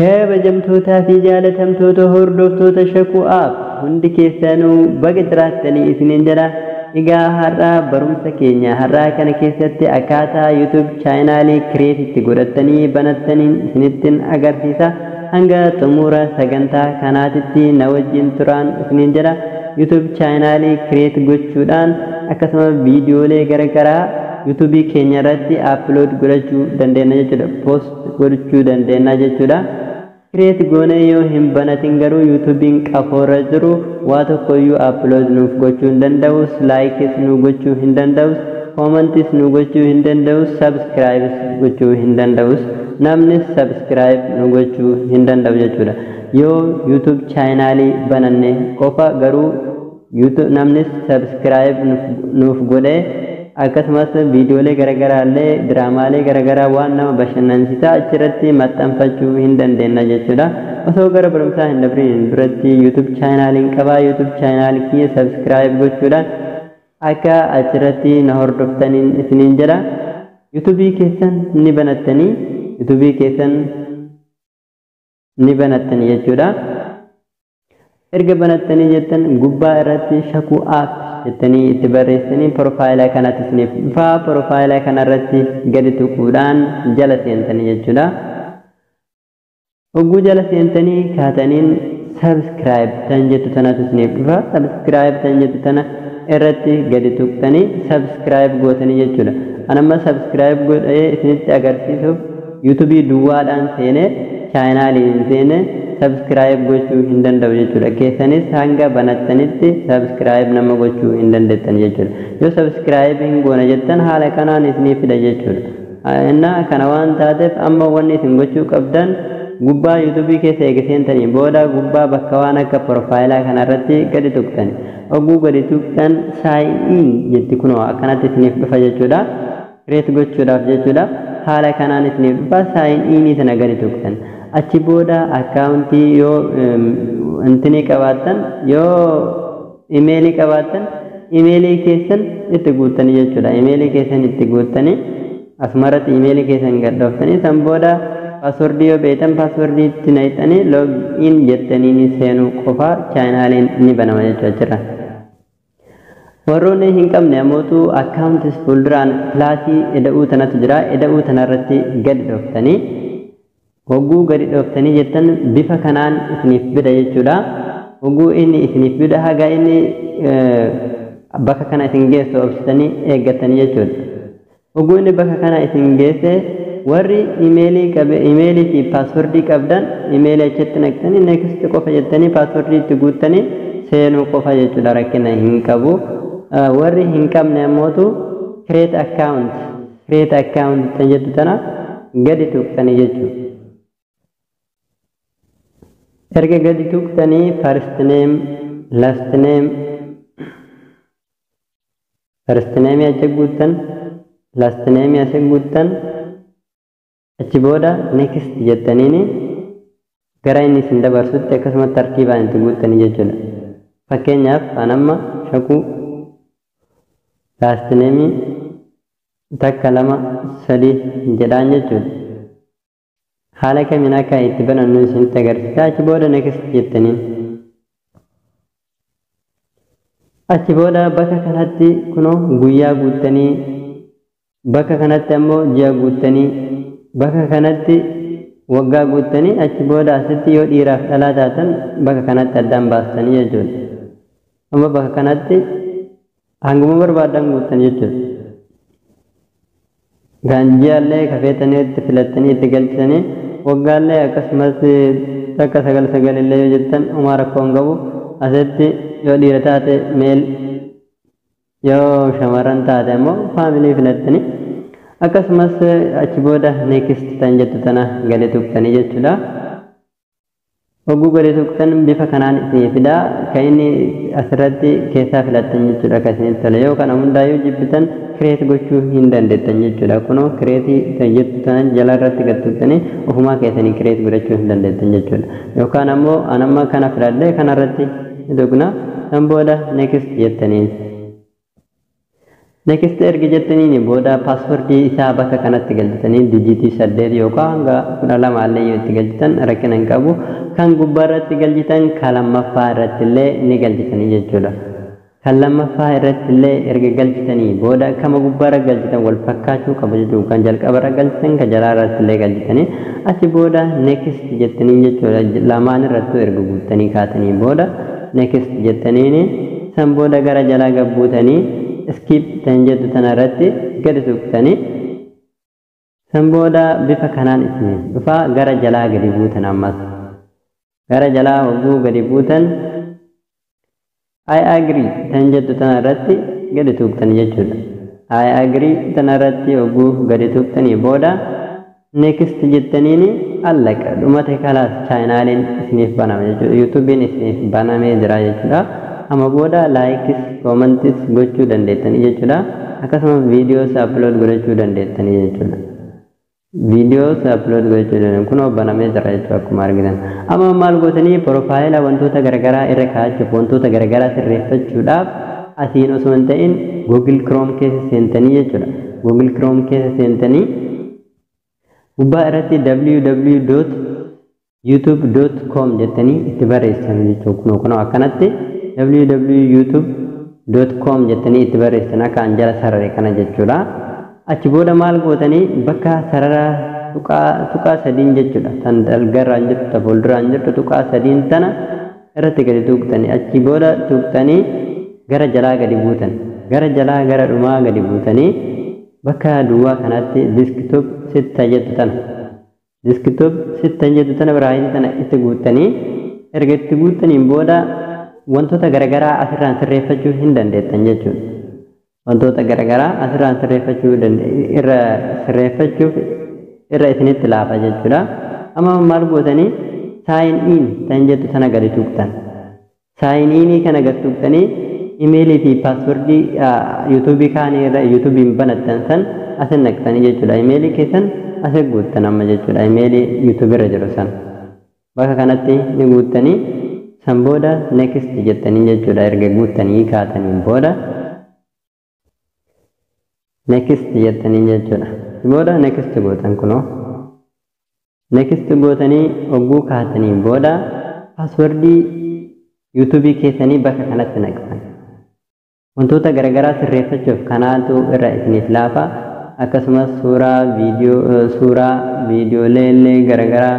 ከበጀምቶታ ሲጃለ ተምቶቶ ሆርዶፍቶ ተሸኩ አብ ሁንድ ከሰኑ በግጥራተኒ እስንንጀራ ኢጋ ሀራ በሩምሰ ኬኛ ሀራ ከነ ከሰቲ አካታ YouTube ቻናሊ ክሬት ትጎረተኒ በነተኒ ስንትን አገርቲሳ አንጋ ጥሙራ ሰገንታ ካናቲቲ ነወጅን ቱራን እስንንጀራ YouTube ቻናሊ ክሬት ጎቹዳን አከሰመ ቪዲዮ ላይ ገረገራ YouTube ኬኛ ረዲ አፕሎድ ጎረቹ ደንደነጀ ፖስት ጎረቹ ደንደነጀቹዳ ክሬት ጎነዮ ህምበናቲን ገሩ ዩቲዩብን ቀፎረዝሩ ዋቶ ቆዩ አፕሎድ ኑፍ ጎቹ እንደንደውስ ላይክስ ኑ ጎቹ እንደንደውስ ኮሜንትስ ኑ ጎቹ እንደንደውስ ሰብስክራይብስ ጎቹ እንደንደውስ ናምንስ ሰብስክራይብ ኑ ጎቹ እንደንደውስ ጀቹዳ ዮ ዩቲዩብ ቻናሊ በነነ ቆፋ ገሩ ዩቲዩብ ናምንስ ሰብስክራይብ ኑፍ ጎደ አከስማስ ቪዲዮ ላይ ገረገራ አለ ድራማ ላይ ገረገራ ዋና በሸነንሲታ እችረቲ ማጣንፈቹ እንደንደና ጀቹዳ ወሰው ገረ ብርምታ እንደብሪን ድረቲ YouTube ቻናልን ቀባ YouTube ቻናል ኪ ሰብስክራይብ ጎቹዳ አካ እችረቲ ነሆር ዶፍተኒን እስኒንጀራ YouTube ኬሰን ንበነተኒ YouTube ኬሰን ንበነተኒ ጀቹዳ እርገ በነተኒ ጀተን ጉባ እረቲ ሸኩ አፍ etani itbaresani profile kanat snif fa profile kanarati gaditu qudan jalasentani jechuda ugu jalasentani katanin subscribe tanjetu tanat snif fa subscribe tanjetu tan erati gaditu tani subscribe gotani jechuda anama subscribe go snit agartisu YouTube duwa dan sene channel sene Subscribe gochu hindan daw jechuudha keessanis hanga banatanitti subscribe nama gochu hindan dettan jechuudha yoo subscribe hin goona jettan haala kanaan isni fida jechuudha inna kana waan taateef amma wanni isin gochuu qabdan gubbaa YouTube keessa eegiseentani booda gubbaa bakka waan akka profile kanarratti gadi tuqtan oguu gadi tuqtan sign jetti kunoo akkanatti isiniif dhufa jechuudha create gochuudhaaf jechuudha haala kanaan isiniif dhufa sign in sana gadi tuqtan achi boda account yo antini qabaatan yo email qabaatan email keesan itti guutani jechuudha email keesan itti guutani asmarat email keesan gaddoftani san boda password yo beetan password itti naitani log in jettani ni seenu qofa channel ni banama jechuudha warone hinkam namotu account fuldran plati eda'u tanat jira eda'u tanarratti gaddoftani Hoggu gadi dhoftani jettan bifa kanaan isiniif bida jechuudha hoggu inni isiniif bida haga inni bakka kana isin geesse obsitani eeggatani jechuudha hoggu inni bakka kana isin geesse warri email fi password qabdan email achitti naqtani next qofa jettani password itti guuttani seenu qofa jechuudha rakkina hin qabu warri hin qabne ammotu create account tanjetu tana gadi tuqtani jechuudha erga gadi tuqtani first name achegutan last name achegutan achi boda next jettani ni gara inni sin dabarsutti akkasuma tartiibaan itti guutani jechuudha fakkeenyaaf anamma shaku last name takka lama sadi jedhaan jechuudha haala kamina ka itti banannu isin tagarta achi boda next jettani achi boda bakka kanatti kuno guyya guutani bakka kanatti ammo jiya guutani bakka kanatti wagga guutani achi boda asitti yo dhiiraaf dhala taatan bakka kanatti addan baastani jechuudha amma bakka kanatti hanguma barbaadan guutani jechuudha ganjaalle kafeetaneetti filattanii itti galchani ወጋለ አከስመት ተከሰገል ሰገል ለየ ጀተን ዑማር ኮንገቡ አዘቲ ዮዲረታተ ሜል ዮ ሸመራንታ ደሞ ፋሚሊ ፍለጥኒ አከስመት አችቦዳ ኔክስት ታንጀተና ገለቱክተኒ ጀቹዳ ወጉ ገለቱክተን ቢፈከናን ሲፍዳ ከይኒ አስረቲ ከሳ ፍለጥኒ ጀቹዳ ከሲን ተለዮ ከናሙንዳዩ ጅብተን ክሬት ጎቹ እንደንደተኝ ጀቹዳ ኩኖ ክሬቲ ተየተን ጀላራት ገጥተኝ ኡሁማ ከየተኝ ክሬት ብረቹ እንደንደተኝ ጀቹዳ ዮካናሞ አናማ ካና ፍራለ ካናረቲ ይደጉና ሰምቦዳ ኔክስት የተኝ Next ergijetani boda passwordi isaabata kanatti galchatani digiti 8 yookaan kudha lama illee itti galchatan rakkanan qabu kan gubbaarratti galchitan kalamaffaa irratti illee ni galchitani jechuudha kalamaffaa irratti illee erga galchitani boda kama gubbaara galchitan wal fakkaachuu qabu jechuudha kan jalqabara galchitan kan jalaarratti illee galchitani achi boda next jetani jechuudha lamaan irratti erga guutani kaatani boda next jetani san boda gara jala gabbutani Skip tanjatu tanarati garisukani Samboda bifa kanan ismi bifa gara jala gaributan ammas gara jala wagu gaributan I agree tanjatu tanarati garisuktan jechuudha I agree tanarati wagu garisuktani boda next jettaniini allaqa dhumate kalaas channelin isniif baname jechuudha YouTube isniif baname jira jechuudha amma boda likes comments gochu dandetani jechuudha akasuma videos upload gochu dandetani jechuudha videos upload gochu dandetani kuno baname jira jechuudha akkuma argitan amma maal gotani profile wantoota garagara irra kaachu wantoota garagara sirreeffachuudhaaf asiin osoo hin ta'in Google Chrome keessa seentanii jechuudha Google Chrome keessa seentanii gubbaa irratti www.youtube.com jettanii itti barreessan jechuudha kuno akkanatti www.youtube.com jettanii itti barreessan kan jala sarara kana jechuudha achi booda maal gootanii bakka sarara tuqaa sadiin jechuudha tan dalgarraan jirtu fuulduraan jirtu tuqaa sadiin tana irratti gadi tuuqtanii achi booda tuuqtanii gara jalaa gadi buutan gara jalaa gara dhumaa gadi buutanii bakka duwwaa kanatti desktop 6 jettu tana desktop 6 jettu tana biraayii tana itti guutanii erga itti guutanii booda Wantoota garagara asirraan sirreeffachuu hin dandeessan jechuudha. Wantoota garagara asirraan sirreeffachuu irra isinitti laafa jechuudha. Amma maal gootanii sign in tan jettu sana gadi tuqtan. Sign in kana gadi tuqtanii imeelii fi paaswordii YouTube kaanii irra YouTube hin banattan san asin naqtanii jechuudha. Imeelii keessan asin guuttan amma jechuudha. Imeelii YouTube irra jiru san. Bakka kanatti ni guuttanii Samboda next jettanii jechuudha erga guutanii kaataniin booda next jettanii jechuudha booda next gootan kuno next gootanii oguu kaataniin booda paaswordii YouTube keessanii bakka kanatti naqsan wantoota garagaraa sirreeffachuuf kanaatu irra isiniif laafa akkasumas suuraa viidiyoolee garagaraa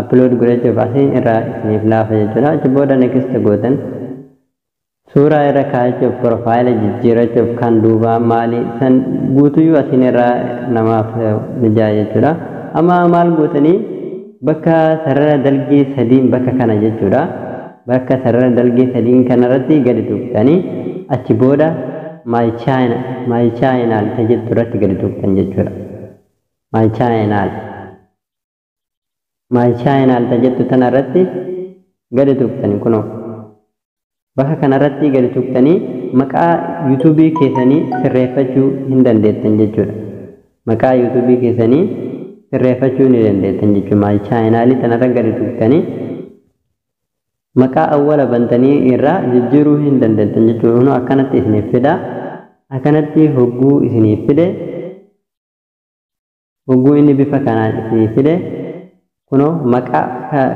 upload gochuu baasiin irra isiniif laafa jechuudha achi booda next gootan suuraa irra kaachuuf profile jijjiirachuuf kan duubaa maali san guutuyyuu asin irra namaaf mijaa jechuudha amma maal gootanii bakka sarara dalgee sadiin bakka kana jechuudha bakka sarara dalgee sadiin kanarratti gadi tuuqtanii achi booda my channel tajjettu irratti gadi tuuqtan jechuudha my channel My channel tajjettu tanarratti gadi tuuqtanii kuno bakka kanarratti gadi tuuqtanii maqaa YouTube keessanii sirreeffachuu hin dandeessan jechuudha maqaa YouTube keessanii sirreeffachuu hin dandeessan jechuudha my channel tanarra gadi tuuqtanii maqaa awwala bantanii irra jijjiiruu hin dandeessan jechuudha kuno akkanatti isiniif fida akkanatti hogguu isiniif fide hogguu inni bifa kanaan isiniif fide Kuno maka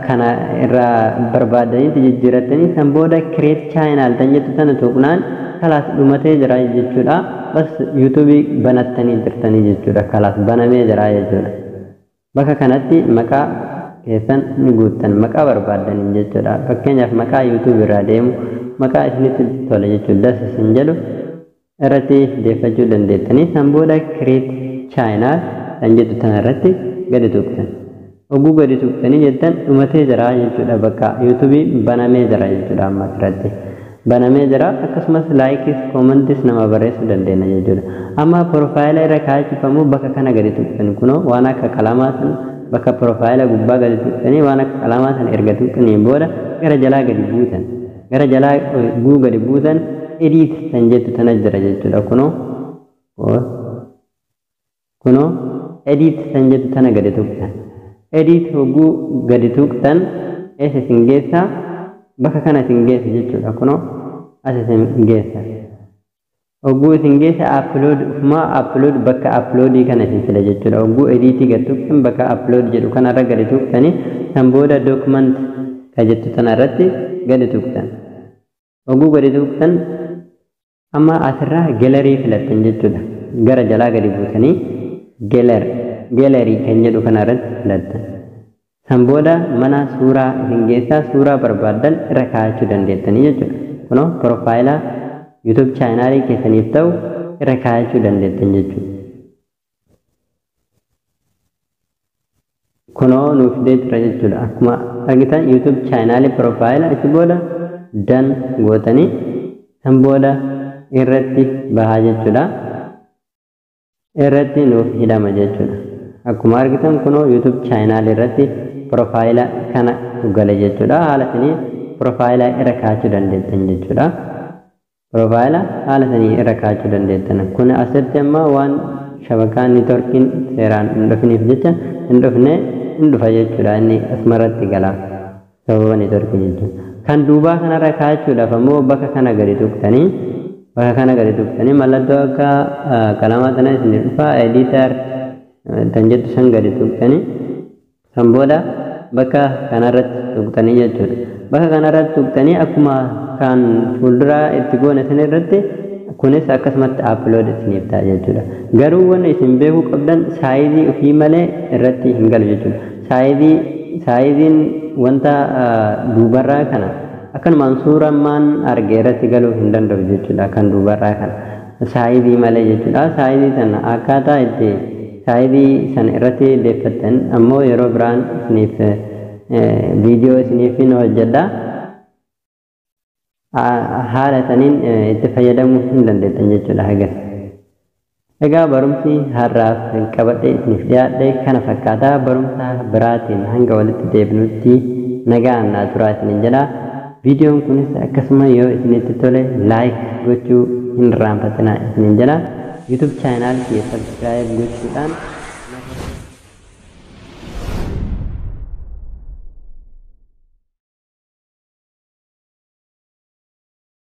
kana irra barbaadanii jijjiiratanii san booda create channel tan jettu tan tuqnaan kalaas dhumatee jira jechuudha bas YouTube banattanii jirtanii jechuudha kalaas banamee jira jechuudha bakka kanatti maka keessan ni guuttan maka barbaadanii jechuudha fakkeenyaaf maka YouTube irra deemu maka isinitti tole jechuudha isin jedhu irratti deeffachuu dandeettanii san booda create channel tan jettu tan irratti gadi tuuqtan oguu gadi tuuqtanii jettan dhumatee jira jechuudha bakka YouTube banamee jira jechuudha amma irratti banamee jira akkasumas likes comments nama barreessuu dandeenya jechuudha amma profile irra kaachufamu bakka kana gadi tuuqtan kuno waan akka kalamaa san bakka profile gubbaa gadi tuuqtanii waan akka kalamaa san erga tuuqtanii booda gara jalaa gadi buutan gara jalaa guu gadi buutan edit tan jettu tana jira jechuudha kuno kuno edit tan jettu tana gadi tuuqtan edit hogu gadi tuuqtan eesin geessa bakka kana sin geessa jechuudha kuno asin geessa Ogu singgih upload, ma upload, baka upload ikan asin selajut. Ogu edit ikan tu, baka upload jadikan arah garis tu. Tani, samboda dokumen kajitu tanarat garis tu. Ogu garis tu, amma asra gallery filat jaditu. Gara jala garis tu, tani gallery kajidukan arat filat. Samboda mana surah singgih sa surah berbadal rakaat dan detani jaditu. Kono profile. YouTube channel ke sanif tau rakachu dandetan jechu kono nufde trajechu akuma agita YouTube channel profile achiboda dan gotani samboda irratti bahajechu da irratti nuf hidama jechu akuma argitan kono YouTube channel irratti profile kana ugale jechu da halatini profile rakachu dandetan jechu da Profile alasani rakachu dandetan. Kun asetema one shabakan networkin seran indofinif jecha indofne indofajechuda ini asmarat tigala. Sababan networkin jechu. Kan duba kana rakachu da famu baka kana garitukani. Baka kana garitukani malado ka kalamatana isnifa editor tanjetu sang garitukani. Samboda baka kana rat tuktani jechu. Baka kana rat tuktani akuma Kan fuldra itu gua nasehat rata, kunes akas mat upload sini bta jadul. Garuan isimbehu kabdan saidi ufimale rata hinggal jadul. Saidin wanta dubara kana. Akan mansura man argerat galu hindan jadul. Akan dubara kana. Saidi male jadul. Saidi sana akata itu. Saidi sana rata dapatan. Ammo Eurobran sini video sini fino jeda. Haalatanin itti fayyadamuu hin dandeessan jechuudha hagas. Egaa barumsi har'aaf qabadhee isiniif dhiyaadhe kana fakkaataa barumsa biraatiin hanga walitti deebinutti nagaa annaa turaa isiniin jedha. Viidiyoon kunis akkasuma yoo isinitti tole laayik gochuu hin raanfatinaa isiniin jedha. YouTube chaanaal kee subscribe gochuudhaan.